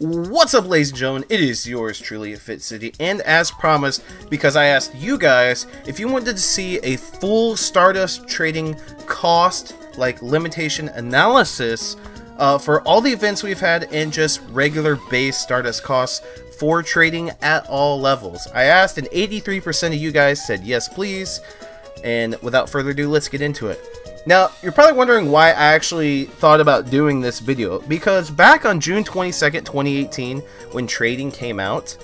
What's up, ladies and gentlemen? It is yours truly, FitCity, and as promised, because I asked you guys if you wanted to see a full Stardust trading cost, like limitation analysis, for all the events we've had and just regular base Stardust costs for trading at all levels. I asked, and 83% of you guys said yes, please. And without further ado, let's get into it. Now, you're probably wondering why I actually thought about doing this video, because back on June 22nd, 2018, when trading came out,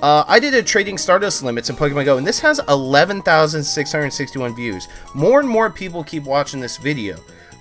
I did a trading Stardust limits in Pokemon Go, and this has 11,661 views. More and more people keep watching this video,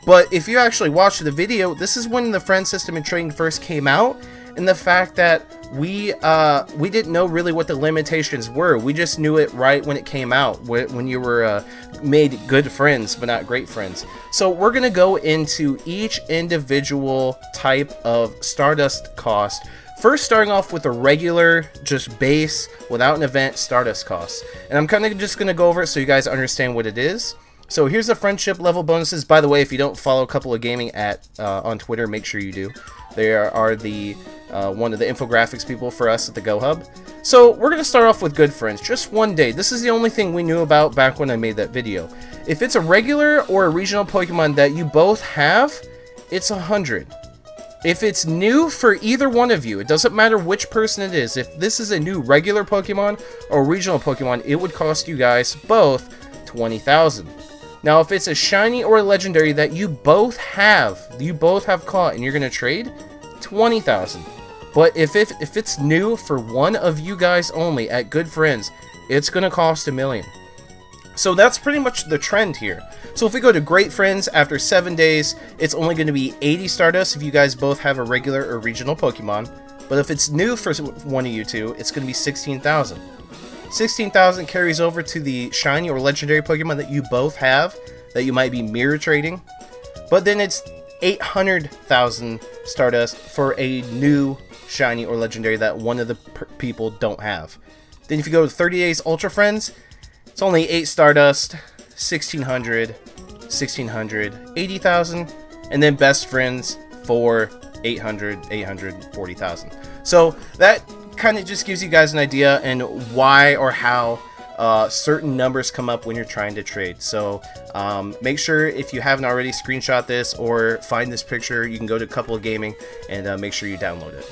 but if you actually watch the video, this is when the friend system and trading first came out, and the fact that we didn't know really what the limitations were. We just knew it right when it came out, when you were made good friends but not great friends. So we're gonna go into each individual type of Stardust cost, first starting off with a regular just base without an event Stardust cost, and I'm kind of just gonna go over it so you guys understand what it is. So here's the friendship level bonuses. By the way, if you don't follow Couple Gaming at on Twitter, make sure you do. They are the one of the infographics people for us at the Go Hub. So we're going to start off with good friends. Just one day. This is the only thing we knew about back when I made that video. If it's a regular or a regional Pokemon that you both have, it's 100. If it's new for either one of you, it doesn't matter which person it is. If this is a new regular Pokemon or regional Pokemon, it would cost you guys both 20,000. Now, if it's a shiny or a legendary that you both have caught, and you're going to trade, 20,000. But if it's new for one of you guys only at good friends, it's gonna cost 1,000,000. So that's pretty much the trend here. So if we go to great friends, after 7 days, it's only gonna be 80 Stardust if you guys both have a regular or regional Pokemon. But if it's new for one of you two, it's gonna be 16,000. 16,000 carries over to the shiny or legendary Pokemon that you both have, that you might be mirror trading. But then it's 800,000 Stardust for a new shiny or legendary that one of the people don't have. Then if you go to 30 days ultra friends, it's only 8 Stardust, 1,600, 1,600, 80,000, and then best friends for 800, 800, 40,000. So that kind of just gives you guys an idea and why or how certain numbers come up when you're trying to trade. So make sure, if you haven't already, screenshot this or find this picture. You can go to Couple Gaming and make sure you download it.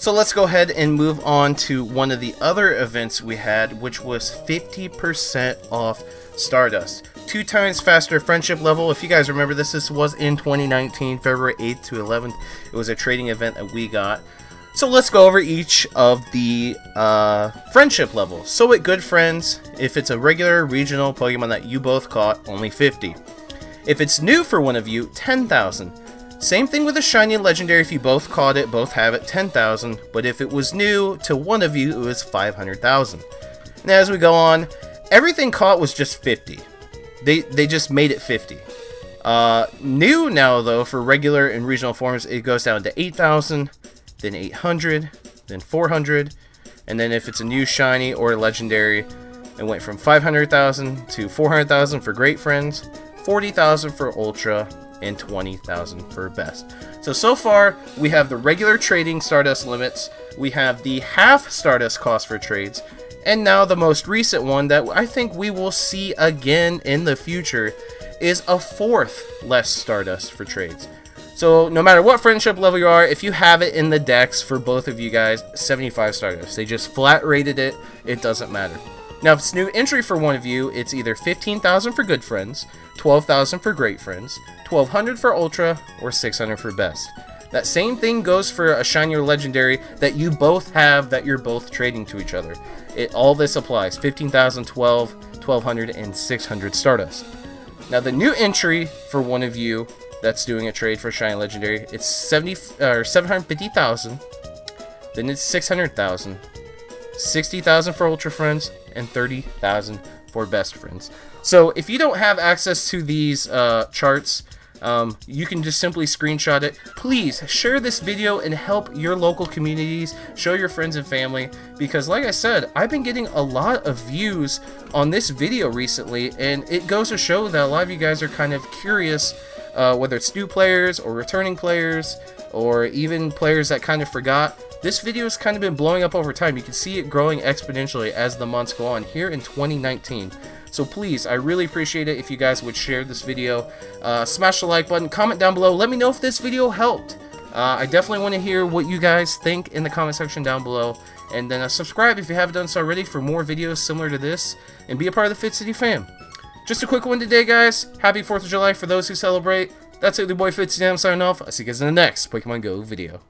So let's go ahead and move on to one of the other events we had, which was 50% off Stardust. 2 times faster friendship level. If you guys remember, this was in 2019, February 8th to 11th. It was a trading event that we got. So let's go over each of the friendship levels. So at good friends, if it's a regular regional Pokemon that you both caught, only 50. If it's new for one of you, 10,000. Same thing with a shiny and legendary. If you both caught it, both have it, 10,000. But if it was new to one of you, it was 500,000. And as we go on, everything caught was just 50. They just made it 50. New now though, for regular and regional forms, it goes down to 8,000. Then 800, then 400, and then if it's a new shiny or a legendary, it went from 500,000 to 400,000 for great friends, 40,000 for ultra, and 20,000 for best. So far, we have the regular trading Stardust limits, we have the half Stardust cost for trades, and now the most recent one that I think we will see again in the future is a fourth less Stardust for trades. So no matter what friendship level you are, if you have it in the decks for both of you guys, 75 Stardust. They just flat rated it. It doesn't matter. Now if it's new entry for one of you, it's either 15,000 for good friends, 12,000 for great friends, 1,200 for ultra, or 600 for best. That same thing goes for a shiny or legendary that you both have that you're both trading to each other. All this applies, 15,000, 12, 1,200, and 600 Stardust. Now the new entry for one of you that's doing a trade for shiny legendary, it's 750,000, then it's 600,000, 60,000 for ultra friends, and 30,000 for best friends. So if you don't have access to these charts, you can just simply screenshot it. Please share this video and help your local communities, show your friends and family, because like I said, I've been getting a lot of views on this video recently, and it goes to show that a lot of you guys are kind of curious, whether it's new players or returning players or even players that kind of forgot. This video has kind of been blowing up over time. You can see it growing exponentially as the months go on here in 2019. So please, I really appreciate it if you guys would share this video. Smash the like button, comment down below, let me know if this video helped. I definitely want to hear what you guys think in the comment section down below. And then subscribe if you haven't done so already for more videos similar to this. And be a part of the Fit City fam. Just a quick one today, guys. Happy 4th of July for those who celebrate. That's it, your boy Fit City. I'm signing off. I'll see you guys in the next Pokemon Go video.